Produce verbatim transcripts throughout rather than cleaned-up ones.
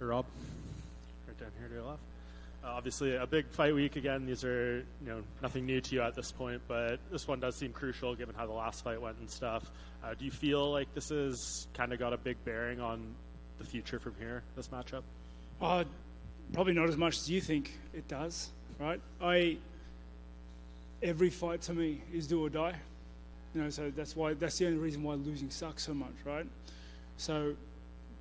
or Rob, right down here to your left. Uh, obviously, a big fight week again. These are, you know, nothing new to you at this point, but this one does seem crucial given how the last fight went and stuff. Uh, do you feel like this has kind of got a big bearing on the future from here, this matchup? Uh, probably not as much as you think it does, right? I every fight to me is do or die, you know. So that's why that's the only reason why losing sucks so much, right? So,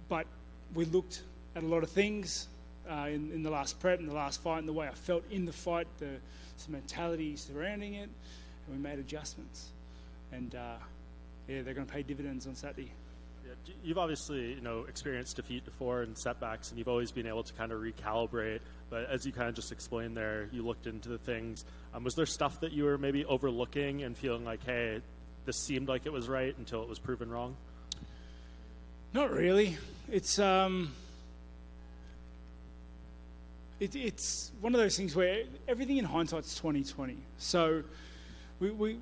but we looked at a lot of things. Uh, in, in the last prep, in the last fight, and the way I felt in the fight, the, the mentality surrounding it, and we made adjustments. And uh, yeah, they're going to pay dividends on Saturday. Yeah, you've obviously, you know, experienced defeat before and setbacks, and you've always been able to kind of recalibrate. But as you kind of just explained there, you looked into the things. Um, was there stuff that you were maybe overlooking and feeling like, hey, this seemed like it was right until it was proven wrong? Not really. It's um. It, it's one of those things where everything in hindsight's twenty twenty. So we, we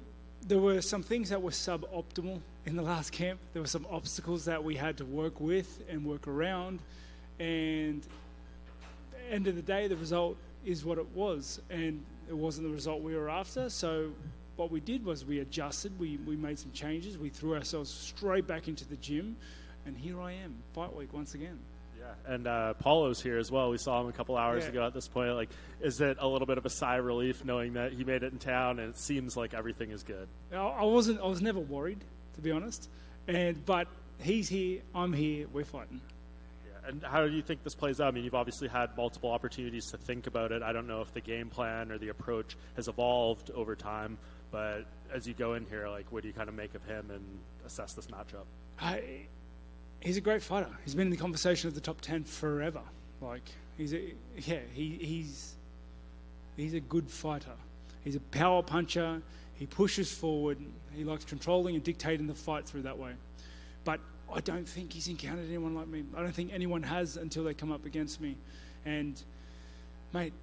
there were some things that were suboptimal in the last camp. There were some obstacles that we had to work with and work around. And at the end of the day, the result is what it was. And it wasn't the result we were after. So what we did was we adjusted. We, we made some changes. We threw ourselves straight back into the gym. And here I am, fight week once again. Yeah, and uh, Paulo's here as well. We saw him a couple hours yeah. ago at this point. Like, is it a little bit of a sigh of relief knowing that he made it in town and it seems like everything is good? I wasn't. I was never worried, to be honest. And but he's here, I'm here, we're fighting. Yeah. And how do you think this plays out? I mean, you've obviously had multiple opportunities to think about it. I don't know if the game plan or the approach has evolved over time. But as you go in here, like, what do you kind of make of him and assess this matchup? I... He's a great fighter. He's been in the conversation of the top ten forever. Like, he's a, yeah, he, he's he's a good fighter. He's a power puncher. He pushes forward. He likes controlling and dictating the fight through that way. But I don't think he's encountered anyone like me. I don't think anyone has until they come up against me. And, mate,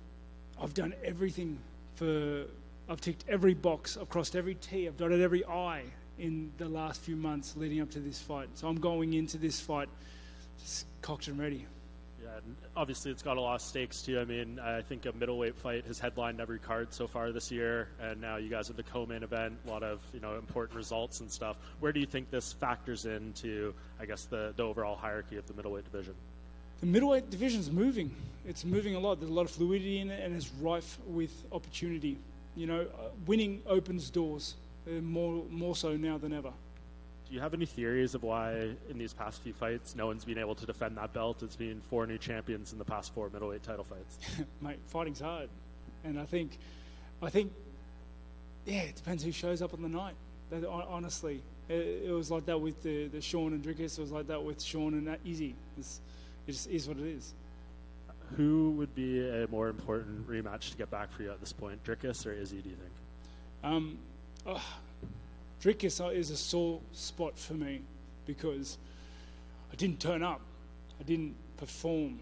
I've done everything for... I've ticked every box. I've crossed every T. I've dotted every I in the last few months leading up to this fight. So I'm going into this fight just cocked and ready. Yeah, and obviously it's got a lot of stakes too. I mean, I think a middleweight fight has headlined every card so far this year, and now you guys are the co-main event, a lot of, you know, important results and stuff. Where do you think this factors into, I guess, the, the overall hierarchy of the middleweight division? The middleweight division's moving. It's moving a lot. There's a lot of fluidity in it, and it's rife with opportunity. You know, winning opens doors. Uh, more more so now than ever. Do you have any theories of why in these past few fights no one's been able to defend that belt? It's been four new champions in the past four middleweight title fights. Mate, fighting's hard. And I think, I think, yeah, it depends who shows up on the night. That, honestly, it, it was like that with the, the Sean and Dricus. It was like that with Sean and Izzy. It's, it just is what it is. Who would be a more important rematch to get back for you at this point? Dricus or Izzy, do you think? Um... Oh, Dricus is a sore spot for me because I didn't turn up, I didn't perform,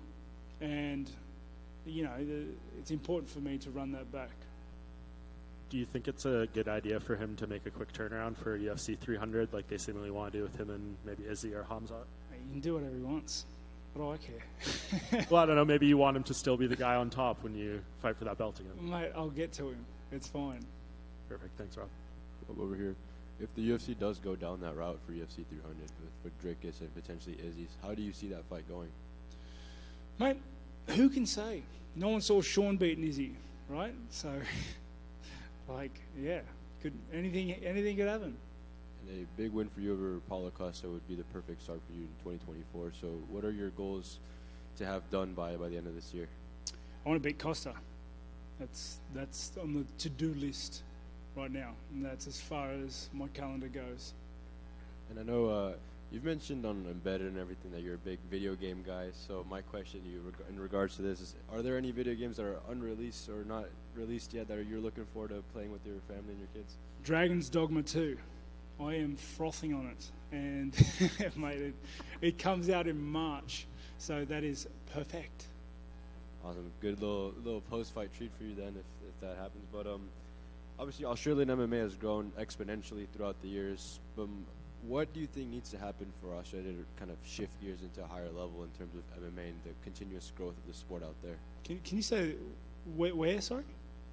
and you know the, it's important for me to run that back. Do you think it's a good idea for him to make a quick turnaround for U F C three hundred, like they seemingly want to do with him and maybe Izzy or Hamzat? He can do whatever he wants. What do I care? Well, I don't know. Maybe you want him to still be the guy on top when you fight for that belt again. Mate, I'll get to him. It's fine. Perfect. Thanks, Rob. Over here, if the U F C does go down that route for U F C three hundred with Dricus and potentially Izzy's, how do you see that fight going? Mate, who can say? No one saw Sean beating Izzy, right? So, like, yeah, could anything anything could happen. And a big win for you over Paulo Costa would be the perfect start for you in twenty twenty-four. So, what are your goals to have done by by the end of this year? I want to beat Costa. That's that's on the to-do list right now, and that's as far as my calendar goes. And I know uh, you've mentioned on Embedded and everything that you're a big video game guy, so my question to you reg- in regards to this is, are there any video games that are unreleased or not released yet that are, you're looking forward to playing with your family and your kids? Dragon's Dogma two. I am frothing on it, and mate, it, it comes out in March, so that is perfect. Awesome. Good little little post-fight treat for you then if, if that happens. But um. Obviously, Australian M M A has grown exponentially throughout the years, but What do you think needs to happen for Australia to kind of shift gears into a higher level in terms of M M A and the continuous growth of the sport out there? Can Can you say where? where sorry.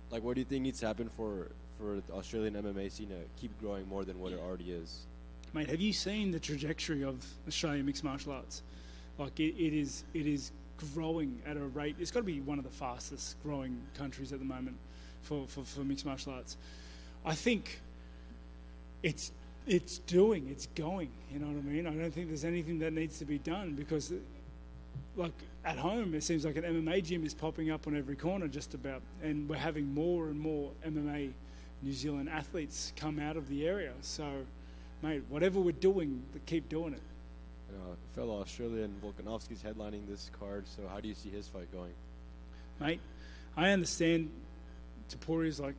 Like, what do you think needs to happen for for the Australian M M A scene to keep growing more than what yeah. it already is? Mate, have you seen the trajectory of Australian mixed martial arts? Like, it, it is it is growing at a rate. It's got to be one of the fastest growing countries at the moment for for, for mixed martial arts. I think it's. It's doing, it's going, you know what I mean? I don't think there's anything that needs to be done because, like, at home, it seems like an M M A gym is popping up on every corner just about, and we're having more and more M M A New Zealand athletes come out of the area. So, mate, whatever we're doing, keep doing it. Uh, fellow Australian Volkanovski's headlining this card, so how do you see his fight going? Mate, I understand Topuria's like...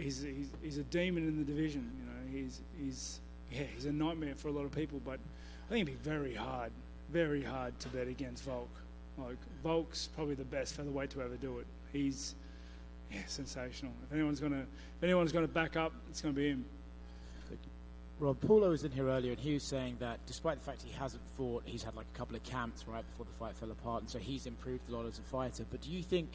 He's, he's he's a demon in the division, you know. He's he's yeah, he's a nightmare for a lot of people. But I think it'd be very hard, very hard to bet against Volk. Like Volk's probably the best featherweight to ever do it. He's yeah, sensational. If anyone's gonna if anyone's gonna back up, it's gonna be him. Thank you. Rob, Paulo was in here earlier, and he was saying that despite the fact he hasn't fought, he's had like a couple of camps right before the fight fell apart, and so he's improved a lot as a fighter. But do you think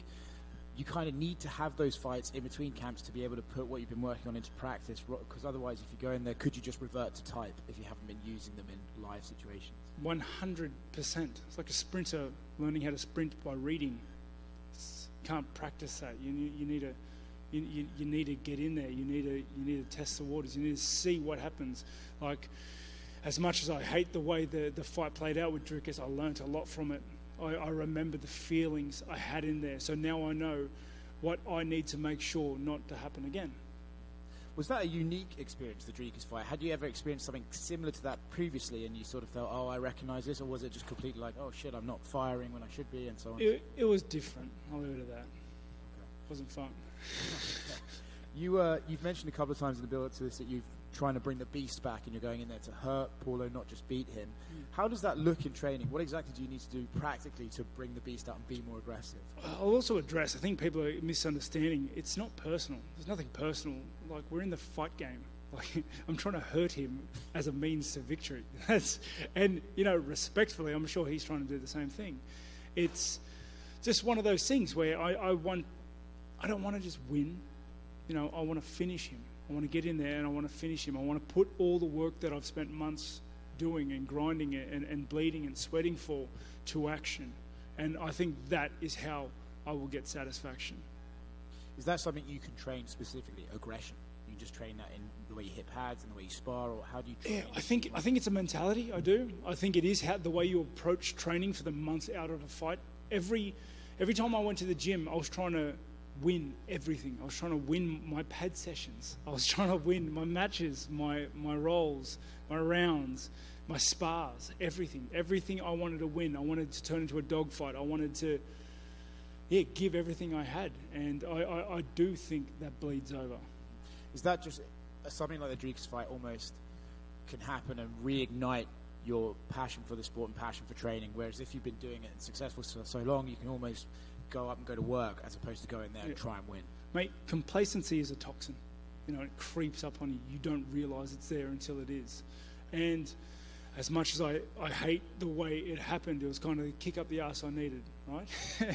you kind of need to have those fights in between camps to be able to put what you've been working on into practice? Because otherwise, if you go in there, could you just revert to type if you haven't been using them in live situations? one hundred percent. It's like a sprinter learning how to sprint by reading. It's, can't practice that. You need, you need to you, you, you need to get in there. You need to you need to test the waters. You need to see what happens. Like, as much as I hate the way the, the fight played out with Dricus, I learnt a lot from it. I, I remember the feelings I had in there. So now I know what I need to make sure not to happen again. Was that a unique experience, the Dricus fight? Had you ever experienced something similar to that previously and you sort of felt, oh, I recognise this? Or was it just completely like, oh, shit, I'm not firing when I should be and so on? It, it was different. I'll leave it at that. Okay. It wasn't fun. you, uh, you've mentioned a couple of times in the build-up to this that you've trying to bring the beast back and you're going in there to hurt Paulo, not just beat him. Mm. How does that look in training? What exactly do you need to do practically to bring the beast out and be more aggressive? I'll also address, I think people are misunderstanding, it's not personal. There's nothing personal. Like, we're in the fight game. Like, I'm trying to hurt him as a means to victory. That's, and, you know, respectfully, I'm sure he's trying to do the same thing. It's just one of those things where I, I want, I don't want to just win. You know, I want to finish him. I want to get in there and I want to finish him. I want to put all the work that I've spent months doing and grinding and, and bleeding and sweating for to action. And I think that is how I will get satisfaction. Is that something you can train specifically, aggression? You just train that in the way you hit pads and the way you spar, or how do you train? Yeah, I think, I think it's a mentality, I do. I think it is how, the way you approach training for the months out of a fight. Every, every time I went to the gym, I was trying to win everything. I was trying to win my pad sessions. I was trying to win my matches, my my rolls, my rounds, my spars, everything. Everything I wanted to win. I wanted to turn into a dogfight. I wanted to, yeah, give everything I had. And I, I, I do think that bleeds over. Is that just something like the Dricus fight almost can happen and reignite your passion for the sport and passion for training, whereas if you've been doing it and successful for so long, you can almost go up and go to work as opposed to go in there yeah. and try and win. Mate, complacency is a toxin. You know, it creeps up on you. You don't realise it's there until it is. And as much as I, I hate the way it happened, it was kind of the kick up the ass I needed, right?